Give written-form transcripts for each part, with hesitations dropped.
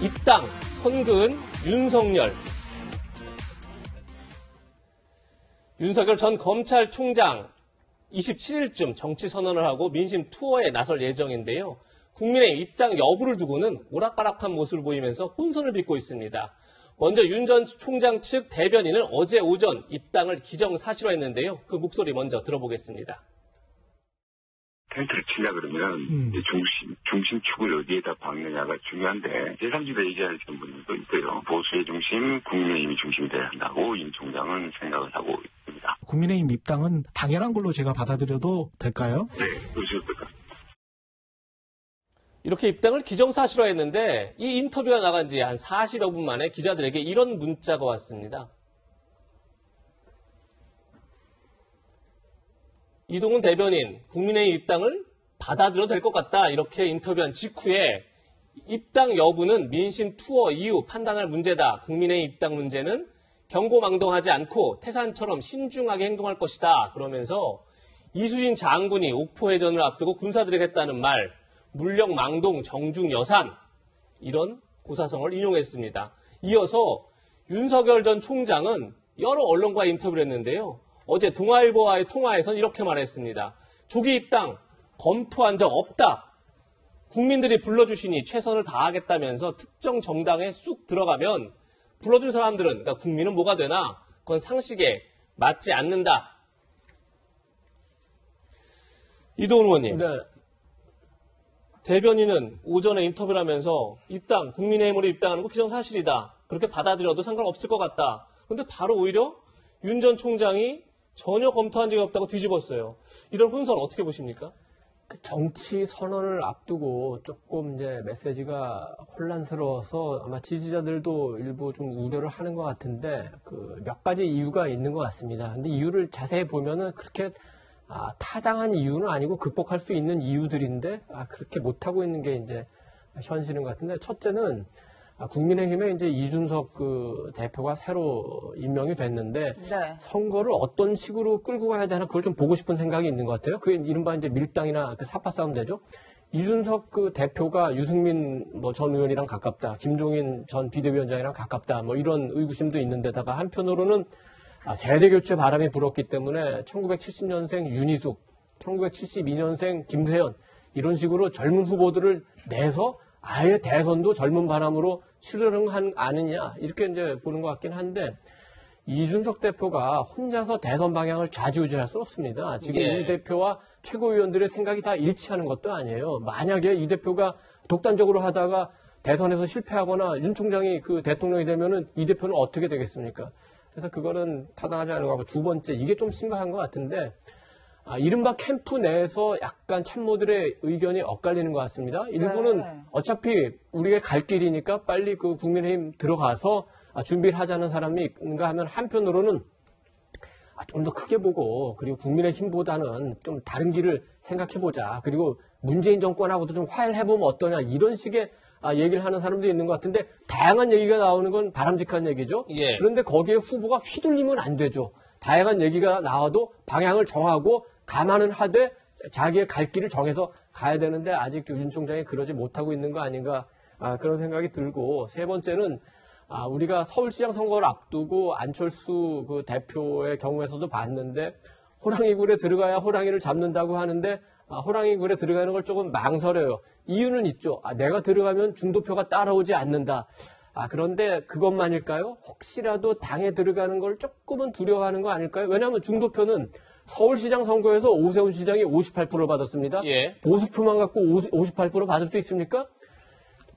입당, 선근, 윤석열. 윤석열 전 검찰총장 27일쯤 정치 선언을 하고 민심 투어에 나설 예정인데요. 국민의 입당 여부를 두고는 오락가락한 모습을 보이면서 혼선을 빚고 있습니다. 먼저 윤 전 총장 측 대변인은 어제 오전 입당을 기정사실화했는데요. 그 목소리 먼저 들어보겠습니다. 텐트를 치려 그러면 중심축을 어디에다 박느냐가 중요한데 제3지대 얘기하는 분들도 있고요. 보수의 중심, 국민의힘이 중심이 돼야 한다고 윤 총장은 생각을 하고 있습니다. 국민의힘 입당은 당연한 걸로 제가 받아들여도 될까요? 네, 그러실 것 같습니다. 이렇게 입당을 기정사실화했는데 이 인터뷰가 나간 지 한 40여 분 만에 기자들에게 이런 문자가 왔습니다. 이동훈 대변인, 국민의힘 입당을 받아들여도 될 것 같다. 이렇게 인터뷰한 직후에 입당 여부는 민심 투어 이후 판단할 문제다. 국민의힘 입당 문제는 경고망동하지 않고 태산처럼 신중하게 행동할 것이다. 그러면서 이수진 장군이 옥포해전을 앞두고 군사들에게 했다는 말, 물력망동, 정중여산 이런 고사성을 인용했습니다. 이어서 윤석열 전 총장은 여러 언론과 인터뷰를 했는데요. 어제 동아일보와의 통화에선 이렇게 말했습니다. 조기 입당 검토한 적 없다. 국민들이 불러주시니 최선을 다하겠다면서 특정 정당에 쑥 들어가면 불러준 사람들은, 그러니까 국민은 뭐가 되나? 그건 상식에 맞지 않는다. 이도운 의원님. 네. 대변인은 오전에 인터뷰를 하면서 입당, 국민의힘으로 입당하는 거 기정사실이다. 그렇게 받아들여도 상관없을 것 같다. 그런데 바로 오히려 윤 전 총장이 전혀 검토한 적이 없다고 뒤집었어요. 이런 혼선 어떻게 보십니까? 정치 선언을 앞두고 조금 이제 메시지가 혼란스러워서 아마 지지자들도 일부 좀 우려를 하는 것 같은데 그 몇 가지 이유가 있는 것 같습니다. 근데 이유를 자세히 보면은 그렇게 타당한 이유는 아니고 극복할 수 있는 이유들인데 그렇게 못하고 있는 게 이제 현실인 것 같은데 첫째는 국민의힘에 이제 이준석 그 대표가 새로 임명이 됐는데 네. 선거를 어떤 식으로 끌고 가야 되나 그걸 좀 보고 싶은 생각이 있는 것 같아요. 그게 이른바 이제 밀당이나 그 사파 싸움 되죠. 이준석 그 대표가 유승민 뭐 전 의원이랑 가깝다, 김종인 전 비대위원장이랑 가깝다, 뭐 이런 의구심도 있는데다가 한편으로는 세대 교체 바람이 불었기 때문에 1970년생 윤희숙, 1972년생 김세현 이런 식으로 젊은 후보들을 내서 아예 대선도 젊은 바람으로 치르는 한 아니냐 이렇게 이제 보는 것 같긴 한데 이준석 대표가 혼자서 대선 방향을 좌지우지할 수 없습니다. 지금 이 대표와 최고위원들의 생각이 다 일치하는 것도 아니에요. 만약에 이 대표가 독단적으로 하다가 대선에서 실패하거나 윤 총장이 그 대통령이 되면은 이 대표는 어떻게 되겠습니까? 그래서 그거는 타당하지 않은 것 같고 두 번째 이게 좀 심각한 것 같은데. 이른바 캠프 내에서 약간 참모들의 의견이 엇갈리는 것 같습니다. 일부는 어차피 우리의 갈 길이니까 빨리 그 국민의힘 들어가서 준비를 하자는 사람이 있는가 하면 한편으로는 좀 더 크게 보고 그리고 국민의힘보다는 좀 다른 길을 생각해보자. 그리고 문재인 정권하고도 좀 화해해보면 어떠냐 이런 식의 얘기를 하는 사람도 있는 것 같은데 다양한 얘기가 나오는 건 바람직한 얘기죠. 예. 그런데 거기에 후보가 휘둘리면 안 되죠. 다양한 얘기가 나와도 방향을 정하고 감안은 하되 자기의 갈 길을 정해서 가야 되는데 아직 윤 총장이 그러지 못하고 있는 거 아닌가 그런 생각이 들고 세 번째는 우리가 서울시장 선거를 앞두고 안철수 그 대표의 경우에서도 봤는데 호랑이 굴에 들어가야 호랑이를 잡는다고 하는데 호랑이 굴에 들어가는 걸 조금 망설여요. 이유는 있죠. 내가 들어가면 중도표가 따라오지 않는다. 그런데 그것만일까요? 혹시라도 당에 들어가는 걸 조금은 두려워하는 거 아닐까요? 왜냐하면 중도표는 서울시장 선거에서 오세훈 시장이 58% 받았습니다. 예. 보수표만 갖고 58% 받을 수 있습니까?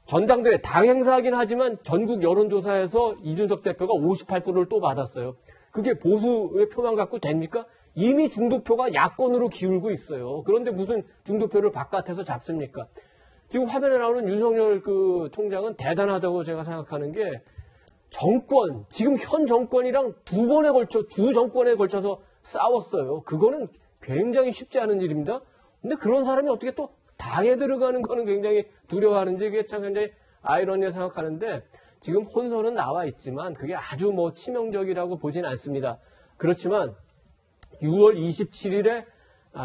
전당대회 당행사이긴 하지만 전국 여론조사에서 이준석 대표가 58%를 또 받았어요. 그게 보수의 표만 갖고 됩니까? 이미 중도표가 야권으로 기울고 있어요. 그런데 무슨 중도표를 바깥에서 잡습니까? 지금 화면에 나오는 윤석열 그 총장은 대단하다고 제가 생각하는 게 정권, 지금 현 정권이랑 두 정권에 걸쳐서 싸웠어요. 그거는 굉장히 쉽지 않은 일입니다. 근데 그런 사람이 어떻게 또 당에 들어가는 거는 굉장히 두려워하는지 그게 참 굉장히 아이러니하게 생각하는데 지금 혼선은 나와 있지만 그게 아주 뭐 치명적이라고 보진 않습니다. 그렇지만 6월 27일에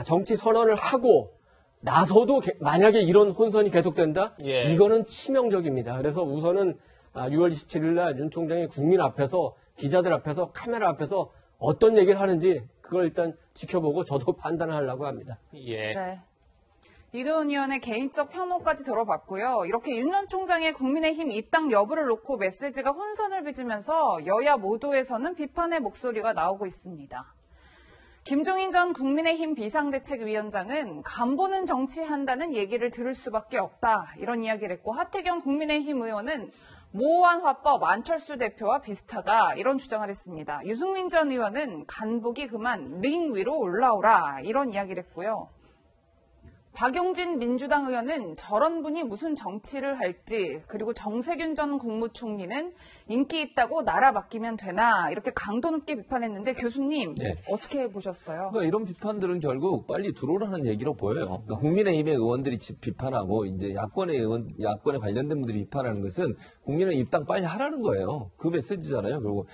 정치 선언을 하고 나서도 만약에 이런 혼선이 계속된다? 예. 이거는 치명적입니다. 그래서 우선은 6월 27일 날 윤 총장이 국민 앞에서, 기자들 앞에서, 카메라 앞에서 어떤 얘기를 하는지 그걸 일단 지켜보고 저도 판단하려고 합니다. 예. 네. 이도운 의원의 개인적 평론까지 들어봤고요. 이렇게 윤 전 총장의 국민의힘 입당 여부를 놓고 메시지가 혼선을 빚으면서 여야 모두에서는 비판의 목소리가 나오고 있습니다. 김종인 전 국민의힘 비상대책위원장은 간보는 정치한다는 얘기를 들을 수밖에 없다, 이런 이야기를 했고, 하태경 국민의힘 의원은 모호한 화법 안철수 대표와 비슷하다, 이런 주장을 했습니다. 유승민 전 의원은 간보기 그만 링 위로 올라오라, 이런 이야기를 했고요. 박용진 민주당 의원은 저런 분이 무슨 정치를 할지, 그리고 정세균 전 국무총리는 인기 있다고 나라 맡기면 되나, 이렇게 강도 높게 비판했는데 교수님, 네. 어떻게 보셨어요? 그러니까 이런 비판들은 결국 빨리 들어오라는 얘기로 보여요. 그러니까 국민의힘의 의원들이 비판하고 이제 야권의 의원, 야권에 관련된 분들이 비판하는 것은 국민의힘 입당 빨리 하라는 거예요. 그 메시지잖아요. 그리고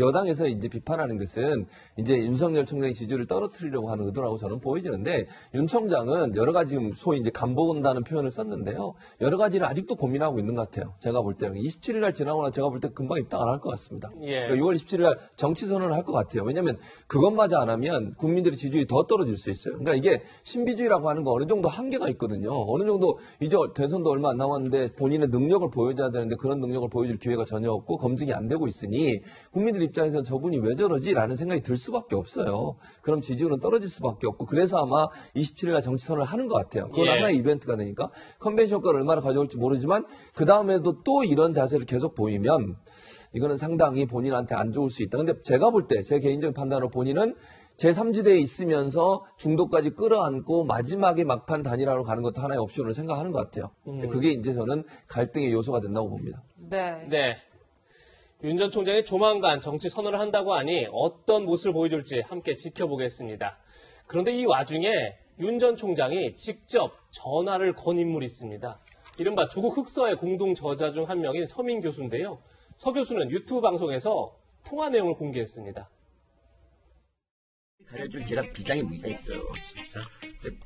여당에서 이제 비판하는 것은 이제 윤석열 총장의 지지를 떨어뜨리려고 하는 의도라고 저는 보이지는데, 윤 총장은 여러 가지 소위 이제 간보건다는 표현을 썼는데요. 여러 가지를 아직도 고민하고 있는 것 같아요. 제가 볼 때는 27일 날 지나거나 제가 볼 때 금방 입당 안 할 것 같습니다. 예. 그러니까 6월 27일 날 정치 선언을 할 것 같아요. 왜냐하면 그것마저 안 하면 국민들의 지지율이 더 떨어질 수 있어요. 그러니까 이게 신비주의라고 하는 거 어느 정도 한계가 있거든요. 어느 정도 이제 대선도 얼마 안 남았는데 본인의 능력을 보여줘야 되는데 그런 능력을 보여줄 기회가 전혀 없고 검증이 안 되고 있으니 국민들 입장에서는 저분이 왜 저러지라는 생각이 들 수밖에 없어요. 그럼 지지율은 떨어질 수밖에 없고, 그래서 아마 27일 날 정치 선언을 하는 것 같아요. 그건 예. 하나의 이벤트가 되니까 컨벤션 효과를 얼마나 가져올지 모르지만 그 다음에도 또 이런 자세를 계속 보이면 이거는 상당히 본인한테 안 좋을 수 있다. 근데 제가 볼 때, 제 개인적인 판단으로 본인은 제3지대에 있으면서 중도까지 끌어안고 마지막에 막판 단일화로 가는 것도 하나의 옵션으로 생각하는 것 같아요. 그게 이제 저는 갈등의 요소가 된다고 봅니다. 네. 네. 윤 전 총장이 조만간 정치 선언을 한다고 하니 어떤 모습을 보여줄지 함께 지켜보겠습니다. 그런데 이 와중에 윤 전 총장이 직접 전화를 건 인물이 있습니다. 이른바 조국 흑서의 공동 저자 중 한 명인 서민 교수인데요. 서 교수는 유튜브 방송에서 통화 내용을 공개했습니다. 가려줄 제가 비장의 무기가 있어요. 진짜.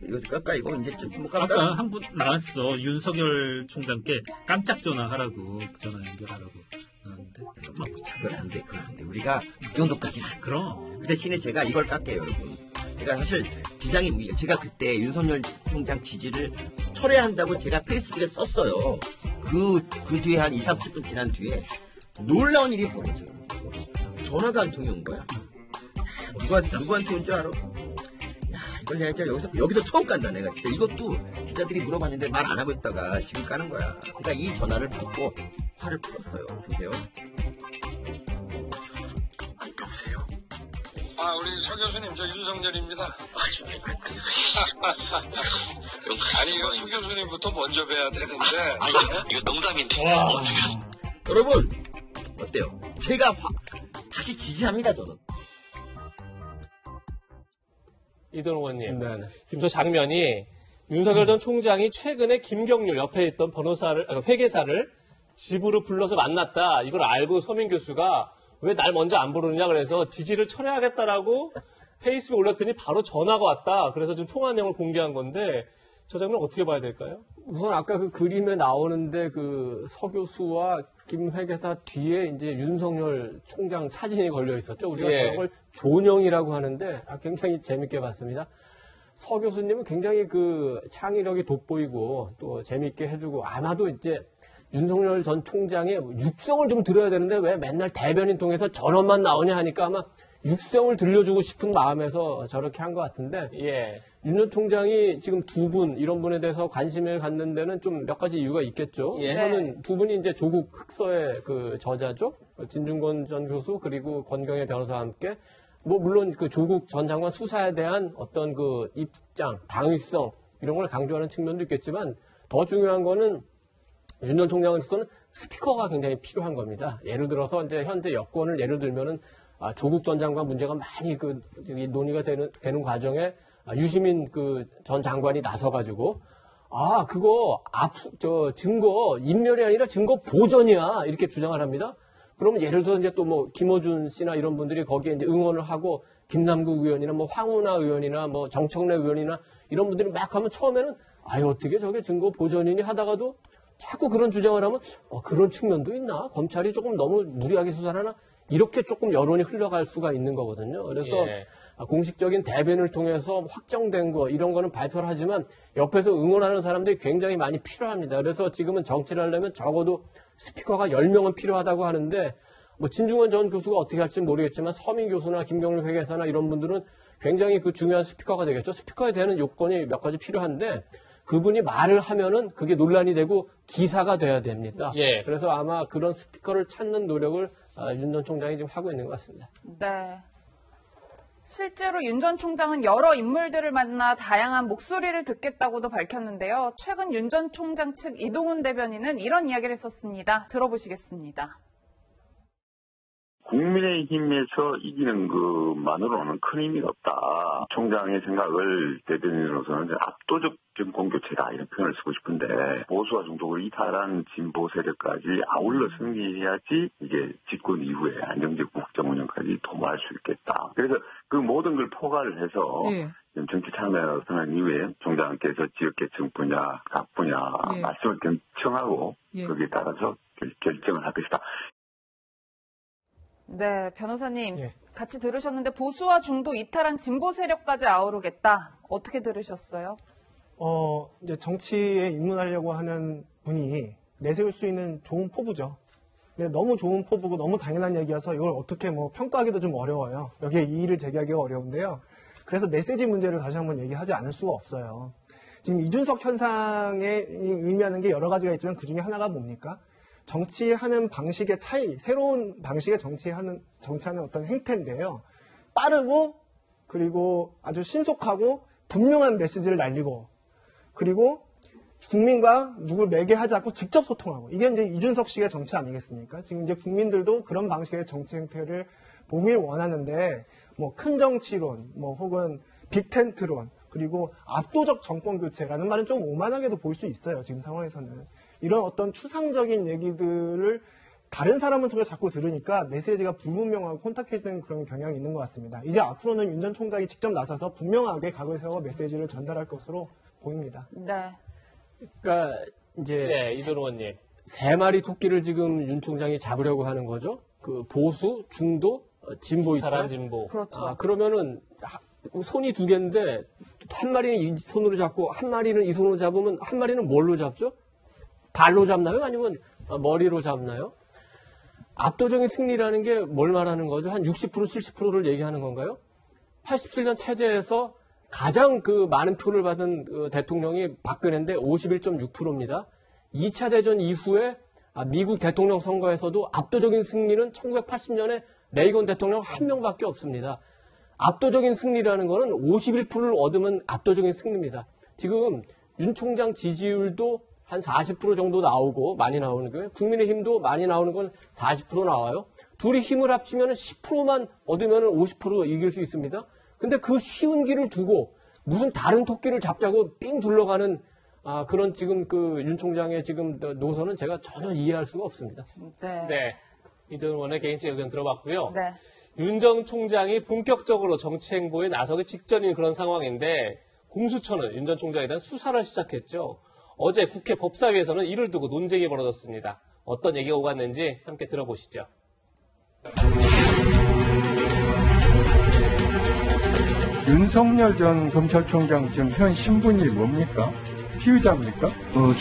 이거 깎아, 이거 이제 좀 깎아. 아까 한 분 나왔어. 윤석열 총장께 깜짝 전화하라고, 전화 연결하라고. 그런데 조금만 보자. 그건 안 돼, 그건 안 돼. 우리가 그 정도까지는 안. 그럼. 그 대신에 제가 이걸 깎게요, 여러분. 제가 사실 비장의 무기예요. 제가 그때 윤석열 총장 지지를 철회한다고 제가 페이스북에 썼어요. 그 뒤에 한 20-30분 지난 뒤에 놀라운 일이 벌어져요. 전화가 한 통이 온 거야. 누구한테 온 줄 알아? 야, 이걸 내가 여기서 처음 깐다, 내가 진짜. 이것도 기자들이 물어봤는데 말 안 하고 있다가 지금 까는 거야. 그러니까 이 전화를 받고 화를 풀었어요. 보세요. 여보세요? 아, 우리 서 교수님, 저 윤석열입니다. 아니, 이거 서 교수님부터 먼저 뵈야 되는데. 아, 이거 농담인데. 여러분, 어때요? 제가 다시 지지합니다, 저는. 이도운 의원님, 네. 지금 저 장면이 윤석열 전 총장이 최근에 김경률 옆에 있던 회계사를 집으로 불러서 만났다. 이걸 알고 서민 교수가 왜 날 먼저 안 부르느냐 그래서 지지를 철회하겠다라고 페이스북에 올렸더니 바로 전화가 왔다. 그래서 지금 통화 내용을 공개한 건데 저 장면 어떻게 봐야 될까요? 우선 아까 그 그림에 나오는데 그 서 교수와 김 회계사 뒤에 이제 윤석열 총장 사진이 걸려 있었죠. 우리가 저걸 존영이라고 하는데 굉장히 재밌게 봤습니다. 서 교수님은 굉장히 그 창의력이 돋보이고 또 재밌게 해주고, 아마도 이제 윤석열 전 총장의 육성을 좀 들어야 되는데 왜 맨날 대변인 통해서 전원만 나오냐 하니까 아마 육성을 들려주고 싶은 마음에서 저렇게 한 것 같은데, 예. 윤 전 총장이 지금 두 분, 이런 분에 대해서 관심을 갖는 데는 좀 몇 가지 이유가 있겠죠. 예. 우선은 두 분이 이제 조국 흑서의 그 저자죠. 진중권 전 교수 그리고 권경애 변호사와 함께 뭐 물론 그 조국 전 장관 수사에 대한 어떤 그 입장, 당위성 이런 걸 강조하는 측면도 있겠지만 더 중요한 거는 윤 전 총장으로서는 스피커가 굉장히 필요한 겁니다. 예를 들어서 이제 현재 여권을 예를 들면은 조국 전 장관 문제가 많이 그 논의가 되는 과정에 유시민 그 전 장관이 나서가지고 그거 증거 인멸이 아니라 증거 보전이야 이렇게 주장을 합니다. 그러면 예를 들어서 이제 또 뭐 김어준 씨나 이런 분들이 거기에 이제 응원을 하고 김남국 의원이나 뭐 황우나 의원이나 뭐 정청래 의원이나 이런 분들이 막 하면 처음에는 아유 어떻게 저게 증거 보전이니 하다가도 자꾸 그런 주장을 하면 그런 측면도 있나? 검찰이 조금 너무 무리하게 수사를 하나? 이렇게 조금 여론이 흘러갈 수가 있는 거거든요. 그래서 예. 공식적인 대변을 통해서 확정된 거 이런 거는 발표를 하지만 옆에서 응원하는 사람들이 굉장히 많이 필요합니다. 그래서 지금은 정치를 하려면 적어도 스피커가 10명은 필요하다고 하는데 뭐 진중권 전 교수가 어떻게 할지는 모르겠지만 서민 교수나 김경률 회계사나 이런 분들은 굉장히 그 중요한 스피커가 되겠죠. 스피커에 대한 요건이 몇 가지 필요한데 그분이 말을 하면은 그게 논란이 되고 기사가 돼야 됩니다. 예. 그래서 아마 그런 스피커를 찾는 노력을 윤 전 총장이 지금 하고 있는 것 같습니다. 네. 실제로 윤 전 총장은 여러 인물들을 만나 다양한 목소리를 듣겠다고도 밝혔는데요. 최근 윤 전 총장 측 이동훈 대변인은 이런 이야기를 했었습니다. 들어보시겠습니다. 국민의힘에서 이기는 것만으로는 큰 의미가 없다. 총장의 생각을 대변인으로서는 압도적 공교체다 이런 표현을 쓰고 싶은데 보수와 중도를 이탈한 진보 세력까지 아울러 승리해야지 이게 집권 이후에 안정적 국정 운영까지 도모할 수 있겠다. 그래서 그 모든 걸 포괄을 해서 네. 정치 참여를 선언 이후에 총장께서 지역계층 분야, 각 분야 네. 말씀을 경청하고 네. 거기에 따라서 결정을 할 것이다. 네, 변호사님 예. 같이 들으셨는데 보수와 중도 이탈한 진보 세력까지 아우르겠다. 어떻게 들으셨어요? 이제 정치에 입문하려고 하는 분이 내세울 수 있는 좋은 포부죠. 근데 너무 좋은 포부고 너무 당연한 얘기여서 이걸 어떻게 뭐 평가하기도 좀 어려워요. 여기에 이의를 제기하기가 어려운데요. 그래서 메시지 문제를 다시 한번 얘기하지 않을 수가 없어요. 지금 이준석 현상에 의미하는 게 여러 가지가 있지만 그중에 하나가 뭡니까? 정치하는 방식의 차이, 새로운 방식의 정치하는 어떤 행태인데요. 빠르고 그리고 아주 신속하고 분명한 메시지를 날리고 그리고 국민과 누굴 매개하지 않고 직접 소통하고 이게 이제 이준석 씨의 정치 아니겠습니까? 지금 이제 국민들도 그런 방식의 정치 행태를 보길 원하는데 뭐 큰 정치론, 뭐 혹은 빅텐트론 그리고 압도적 정권 교체라는 말은 좀 오만하게도 볼 수 있어요. 지금 상황에서는. 이런 어떤 추상적인 얘기들을 다른 사람을 통해 자꾸 들으니까 메시지가 불분명하고 혼탁해지는 그런 경향이 있는 것 같습니다. 이제 앞으로는 윤 전 총장이 직접 나서서 분명하게 각을 세워 메시지를 전달할 것으로 보입니다. 네. 그러니까 이제 네, 이도운 의원님 세 마리 토끼를 지금 윤 총장이 잡으려고 하는 거죠. 그 보수, 중도, 진보 있다. 다른 진보. 그렇죠. 그러면은 손이 두 개인데 한 마리는 이 손으로 잡고 한 마리는 이 손으로 잡으면 한 마리는 뭘로 잡죠? 발로 잡나요? 아니면 머리로 잡나요? 압도적인 승리라는 게 뭘 말하는 거죠? 한 60%, 70%를 얘기하는 건가요? 87년 체제에서 가장 그 많은 표를 받은 대통령이 박근혜인데 51.6%입니다. 2차 대전 이후에 미국 대통령 선거에서도 압도적인 승리는 1980년에 레이건 대통령 한 명밖에 없습니다. 압도적인 승리라는 거는 51%를 얻으면 압도적인 승리입니다. 지금 윤 총장 지지율도 한 40% 정도 나오고 많이 나오는 거예요. 국민의힘도 많이 나오는 건 40% 나와요. 둘이 힘을 합치면 10%만 얻으면 50% 이길 수 있습니다. 근데 그 쉬운 길을 두고 무슨 다른 토끼를 잡자고 삥 둘러가는 그런 지금 그 윤 총장의 지금 노선은 제가 전혀 이해할 수가 없습니다. 네. 네. 이도운 의원의 개인적 의견 들어봤고요. 네. 윤 전 총장이 본격적으로 정치 행보에 나서기 직전인 그런 상황인데 공수처는 윤 전 총장에 대한 수사를 시작했죠. 어제 국회 법사위에서는 이를 두고 논쟁이 벌어졌습니다. 어떤 얘기가 오갔는지 함께 들어보시죠. 윤석열 전 검찰총장 지금 현 신분이 뭡니까? 피의자입니까?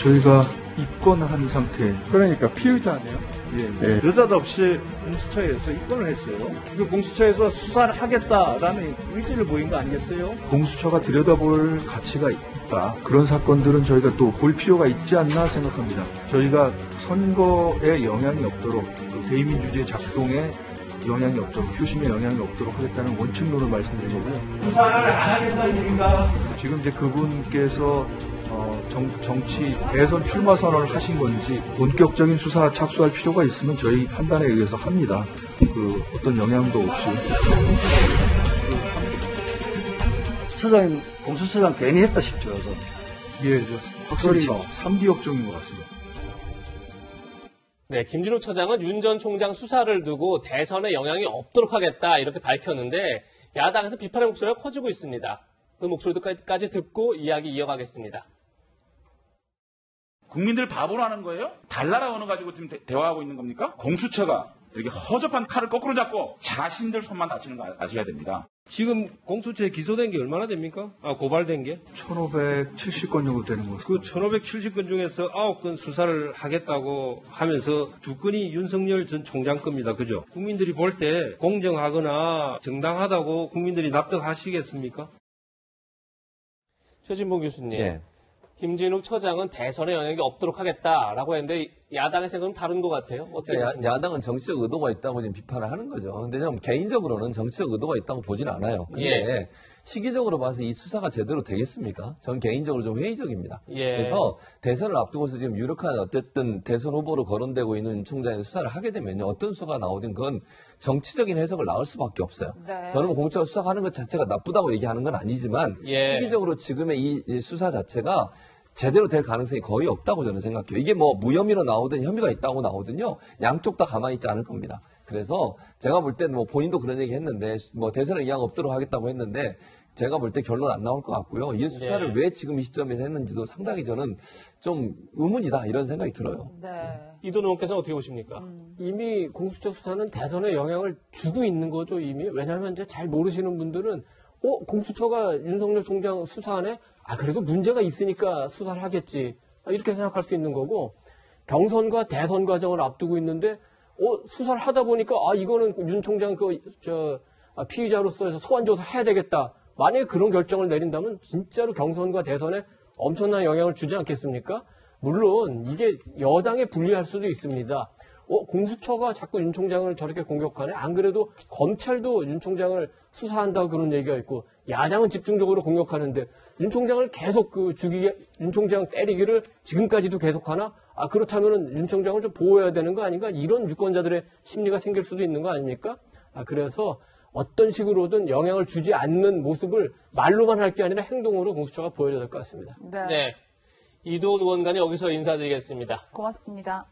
저희가 입건한 상태. 그러니까 피의자네요. 예. 예. 느닷없이 공수처에서 입건을 했어요. 그 공수처에서 수사를 하겠다라는 의지를 보인 거 아니겠어요? 공수처가 들여다볼 가치가 있다. 그런 사건들은 저희가 또 볼 필요가 있지 않나 생각합니다. 저희가 선거에 영향이 없도록 대의민주주의 작동에 영향이 없도록 효심에 영향이 없도록 하겠다는 원칙론을 말씀드린 거고요. 수사를 안 하겠다는 얘기인가? 지금 이제 그분께서 정치 대선 출마 선언을 하신 건지 본격적인 수사 착수할 필요가 있으면 저희 판단에 의해서 합니다. 그 어떤 영향도 없이. 처장님 공수처장 괜히 했다 싶죠. 예, 확실히 3D 역정인 것 같습니다. 네, 김진욱 처장은 윤 전 총장 수사를 두고 대선에 영향이 없도록 하겠다 이렇게 밝혔는데 야당에서 비판의 목소리가 커지고 있습니다. 그 목소리까지 듣고 이야기 이어가겠습니다. 국민들 바보라는 거예요? 달나라 언어 가지고 지금 대화하고 있는 겁니까? 공수처가 이렇게 허접한 칼을 거꾸로 잡고 자신들 손만 다치는 거 아셔야 됩니다. 지금 공수처에 기소된 게 얼마나 됩니까? 고발된 게? 1,570건 정도 되는 거죠. 그 1,570건 중에서 9건 수사를 하겠다고 하면서 2건이 윤석열 전 총장 겁니다. 그죠? 국민들이 볼 때 공정하거나 정당하다고 국민들이 납득하시겠습니까? 최진봉 교수님. 네. 김진욱 처장은 대선의 영향이 없도록 하겠다라고 했는데 야당의 생각은 다른 것 같아요. 어떻게 야당은 정치적 의도가 있다고 지금 비판을 하는 거죠. 근데 좀 개인적으로는 정치적 의도가 있다고 보진 않아요. 근데 예. 시기적으로 봐서 이 수사가 제대로 되겠습니까? 전 개인적으로 좀 회의적입니다. 예. 그래서 대선을 앞두고서 지금 유력한 어쨌든 대선 후보로 거론되고 있는 총장의 수사를 하게 되면요. 어떤 수가 나오든 그건 정치적인 해석을 나올 수밖에 없어요. 네. 저는 공처가 수사하는 것 자체가 나쁘다고 얘기하는 건 아니지만 예. 시기적으로 지금의 이 수사 자체가 제대로 될 가능성이 거의 없다고 저는 생각해요. 이게 뭐 무혐의로 나오든 혐의가 있다고 나오든요. 양쪽 다 가만히 있지 않을 겁니다. 그래서 제가 볼 때는 뭐 본인도 그런 얘기 했는데 뭐 대선에 영향 없도록 하겠다고 했는데 제가 볼 때 결론 안 나올 것 같고요. 이 수사를 네. 왜 지금 이 시점에서 했는지도 상당히 저는 좀 의문이다 이런 생각이 들어요. 네. 이도운 의원께서는 어떻게 보십니까? 이미 공수처 수사는 대선에 영향을 주고 있는 거죠 이미. 왜냐하면 이제 잘 모르시는 분들은 공수처가 윤석열 총장 수사안에 그래도 문제가 있으니까 수사를 하겠지 이렇게 생각할 수 있는 거고 경선과 대선 과정을 앞두고 있는데 수사를 하다 보니까 이거는 윤 총장 피의자로서 해서 소환조사 해야 되겠다. 만약에 그런 결정을 내린다면 진짜로 경선과 대선에 엄청난 영향을 주지 않겠습니까? 물론 이게 여당에 불리할 수도 있습니다. 공수처가 자꾸 윤 총장을 저렇게 공격하네. 안 그래도 검찰도 윤 총장을 수사한다고 그런 얘기가 있고 야당은 집중적으로 공격하는데 윤 총장을 계속 윤 총장 때리기를 지금까지도 계속하나? 그렇다면은 윤 총장을 좀 보호해야 되는 거 아닌가? 이런 유권자들의 심리가 생길 수도 있는 거 아닙니까? 그래서 어떤 식으로든 영향을 주지 않는 모습을 말로만 할 게 아니라 행동으로 공수처가 보여줘야 될 것 같습니다. 네. 이도운 의원간에 여기서 인사드리겠습니다. 고맙습니다.